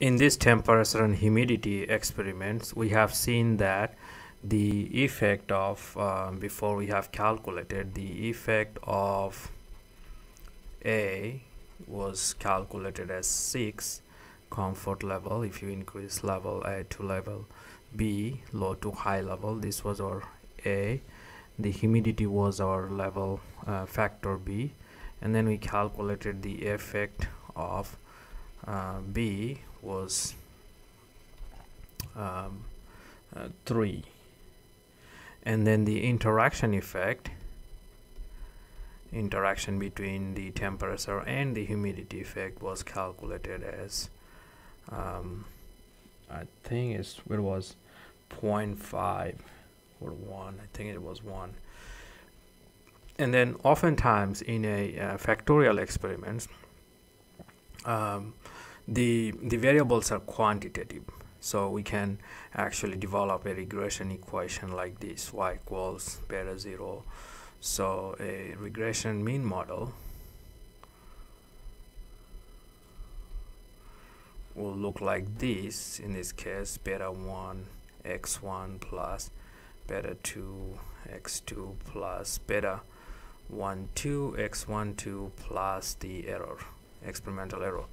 In this temperature and humidity experiments, we have seen that the effect of before we have calculated the effect of A was calculated as 6 comfort level. If you increase level A to level B, low to high level, this was our A. The humidity was our level factor B, and then we calculated the effect of B was 3, and then the interaction effect, interaction between the temperature and the humidity effect was calculated as I think it was 0.5 or 1, I think it was 1. And then oftentimes in a factorial experiments, the variables are quantitative, so we can actually develop a regression equation like this: y equals beta 0. So a regression mean model will look like this. In this case, beta 1 x1 plus beta 2 x2 plus beta 1 2 x1 2 plus the error, experimental error.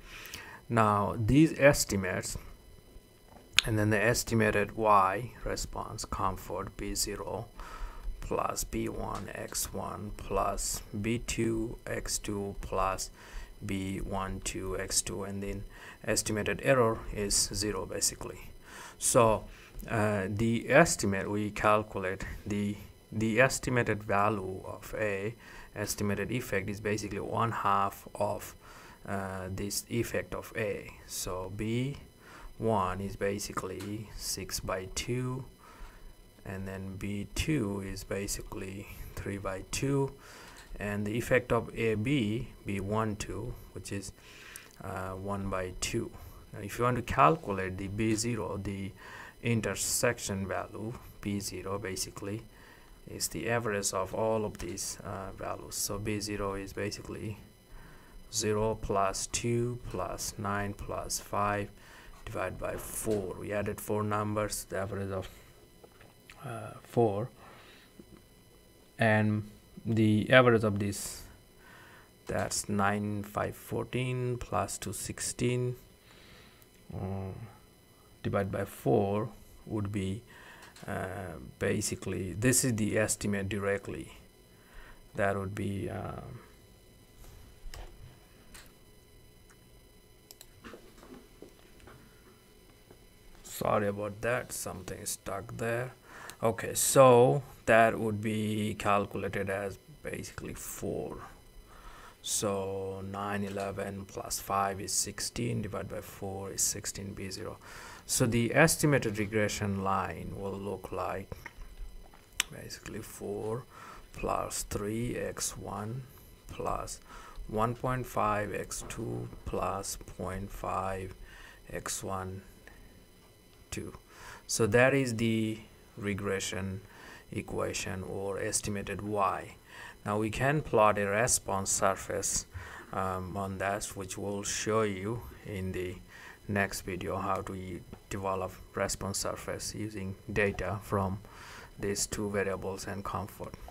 Now these estimates, and then the estimated y response, comfort b0 plus b1 x1 plus b2 x2 plus b12 x2, and then estimated error is 0 basically. So the estimate, we calculate the estimated value of A, estimated effect, is basically 1/2 of this effect of A. So B1 is basically 6/2, and then B2 is basically 3/2, and the effect of AB, B12, which is 1/2. Now if you want to calculate the B0, the intersection value, B0 basically is the average of all of these values. So B0 is basically 0 plus 2 plus 9 plus 5 divided by 4. We added 4 numbers, the average of 4, and the average of this, that's 9, 5, 14 plus 2, 16 divided by 4 would be basically, this is the estimate directly, that would be 4. So that would be calculated as basically 4. So 9, 11 plus 5 is 16, divided by 4 is 16 B0. So the estimated regression line will look like basically 4 plus 3 x1 plus 1.5 x2 plus 0.5 x1 2. So that is the regression equation or estimated y. Now we can plot a response surface on that, which we'll show you in the next video, how to develop response surface using data from these two variables and comfort.